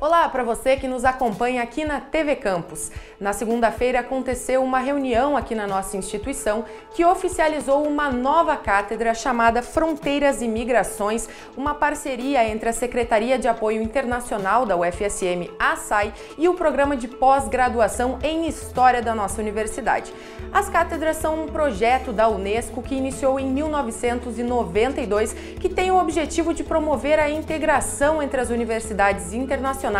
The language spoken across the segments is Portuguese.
Olá para você que nos acompanha aqui na TV Campus. Na segunda-feira aconteceu uma reunião aqui na nossa instituição que oficializou uma nova cátedra chamada Fronteiras e Migrações, uma parceria entre a Secretaria de Apoio Internacional da UFSM, a SAI, e o Programa de Pós-Graduação em História da nossa universidade. As cátedras são um projeto da UNESCO que iniciou em 1992, que tem o objetivo de promover a integração entre as universidades internacionais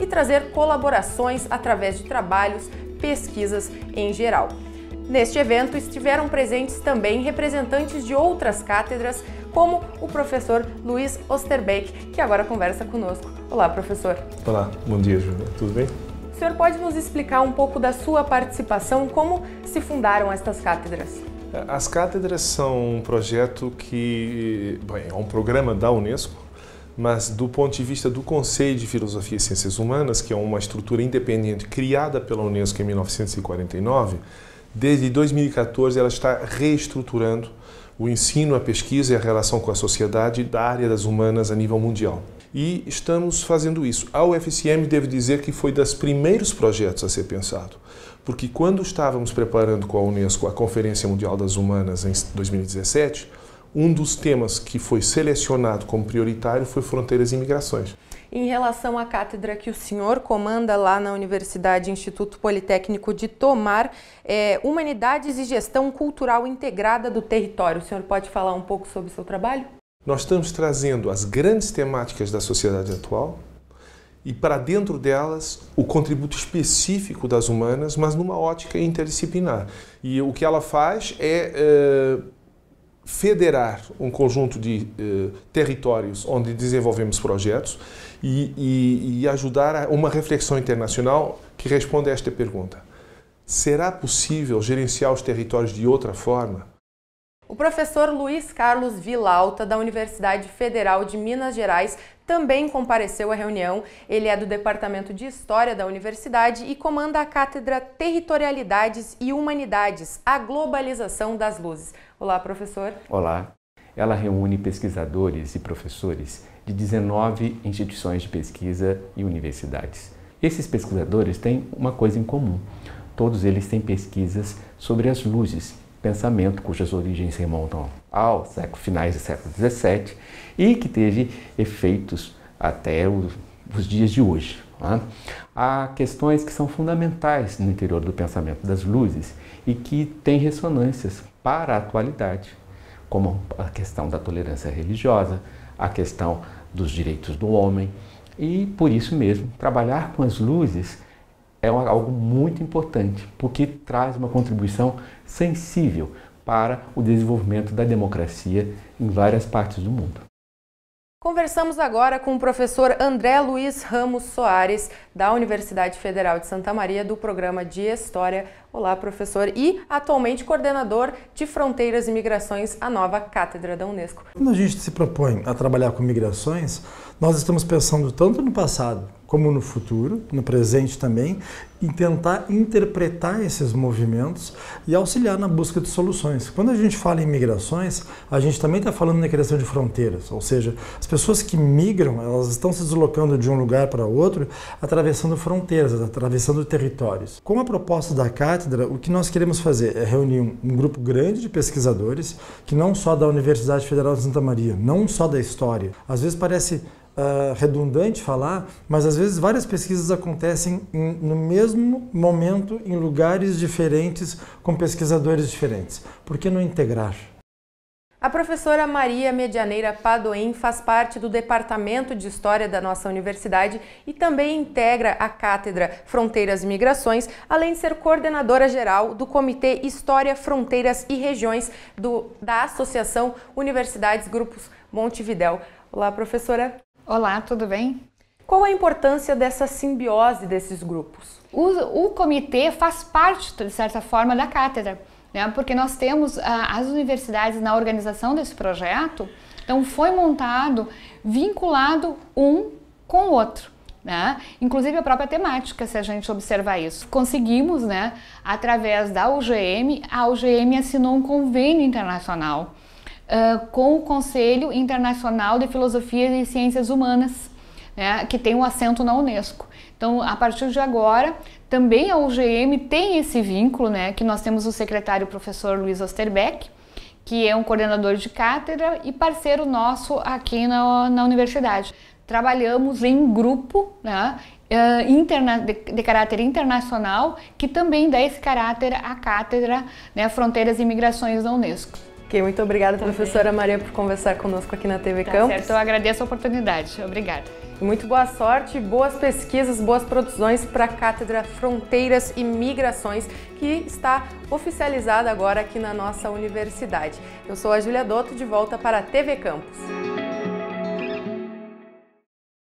e trazer colaborações através de trabalhos, pesquisas em geral. Neste evento estiveram presentes também representantes de outras cátedras, como o professor Luiz Osterbeck, que agora conversa conosco. Olá, professor. Olá, bom dia, Julia. Tudo bem? O senhor pode nos explicar um pouco da sua participação, como se fundaram estas cátedras? As cátedras são um projeto que, bem, é um programa da UNESCO, mas do ponto de vista do Conselho de Filosofia e Ciências Humanas, que é uma estrutura independente criada pela UNESCO em 1949, desde 2014 ela está reestruturando o ensino, a pesquisa e a relação com a sociedade da área das humanas a nível mundial. E estamos fazendo isso. A UFSM, devo dizer, que foi dos primeiros projetos a ser pensado, porque quando estávamos preparando com a UNESCO a Conferência Mundial das Humanas em 2017, um dos temas que foi selecionado como prioritário foi fronteiras e migrações. Em relação à cátedra que o senhor comanda lá na Universidade Instituto Politécnico de Tomar, Humanidades e Gestão Cultural Integrada do Território, o senhor pode falar um pouco sobre o seu trabalho? Nós estamos trazendo as grandes temáticas da sociedade atual e para dentro delas o contributo específico das humanas, mas numa ótica interdisciplinar. E o que ela faz é federar um conjunto de territórios onde desenvolvemos projetos e ajudar a uma reflexão internacional que responde a esta pergunta: será possível gerenciar os territórios de outra forma? O professor Luiz Carlos Vilalta, da Universidade Federal de Minas Gerais, também compareceu à reunião. Ele é do Departamento de História da Universidade e comanda a cátedra Territorialidades e Humanidades, a Globalização das Luzes. Olá, professor. Olá. Ela reúne pesquisadores e professores de 19 instituições de pesquisa e universidades. Esses pesquisadores têm uma coisa em comum: todos eles têm pesquisas sobre as luzes, pensamento cujas origens remontam ao finais do século XVII e que teve efeitos até os dias de hoje. Há questões que são fundamentais no interior do pensamento das luzes e que têm ressonâncias para a atualidade, como a questão da tolerância religiosa, a questão dos direitos do homem, e por isso mesmo trabalhar com as luzes é algo muito importante, porque traz uma contribuição sensível para o desenvolvimento da democracia em várias partes do mundo. Conversamos agora com o professor André Luiz Ramos Soares, da Universidade Federal de Santa Maria, do Programa de História. Olá, professor, e atualmente coordenador de Fronteiras e Migrações, a nova cátedra da Unesco. Quando a gente se propõe a trabalhar com migrações, nós estamos pensando tanto no passado como no futuro, no presente também, e tentar interpretar esses movimentos e auxiliar na busca de soluções. Quando a gente fala em migrações, a gente também está falando na criação de fronteiras, ou seja, as pessoas que migram, elas estão se deslocando de um lugar para outro, atravessando fronteiras, atravessando territórios. Com a proposta da cátedra, o que nós queremos fazer é reunir um grupo grande de pesquisadores, que não só da Universidade Federal de Santa Maria, não só da história, às vezes parece redundante falar, mas às vezes várias pesquisas acontecem no mesmo momento, em lugares diferentes, com pesquisadores diferentes. Por que não integrar? A professora Maria Medianeira Padoim faz parte do Departamento de História da nossa universidade e também integra a cátedra Fronteiras e Migrações, além de ser coordenadora geral do Comitê História, Fronteiras e Regiões da Associação Universidades Grupos Montevidéu. Olá, professora. Olá, tudo bem? Qual a importância dessa simbiose desses grupos? O comitê faz parte, de certa forma, da cátedra, né? Porque nós temos as universidades na organização desse projeto, então foi montado, vinculado um com o outro, né? Inclusive a própria temática, se a gente observar isso. Conseguimos, né, através da UGM, a UGM assinou um convênio internacional com o Conselho Internacional de Filosofia e Ciências Humanas, né, que tem um assento na Unesco. Então, a partir de agora, também a UGM tem esse vínculo, né, que nós temos o secretário professor Luiz Osterbeck, que é um coordenador de cátedra e parceiro nosso aqui na universidade. Trabalhamos em grupo, né, de caráter internacional, que também dá esse caráter à cátedra, né, Fronteiras e Migrações da Unesco. Ok, muito obrigada, professora Maria, por conversar conosco aqui na TV Campus. Tá certo, eu agradeço a oportunidade. Obrigada. Muito boa sorte, boas pesquisas, boas produções para a Cátedra Fronteiras e Migrações, que está oficializada agora aqui na nossa universidade. Eu sou a Julia Dotto, de volta para a TV Campus.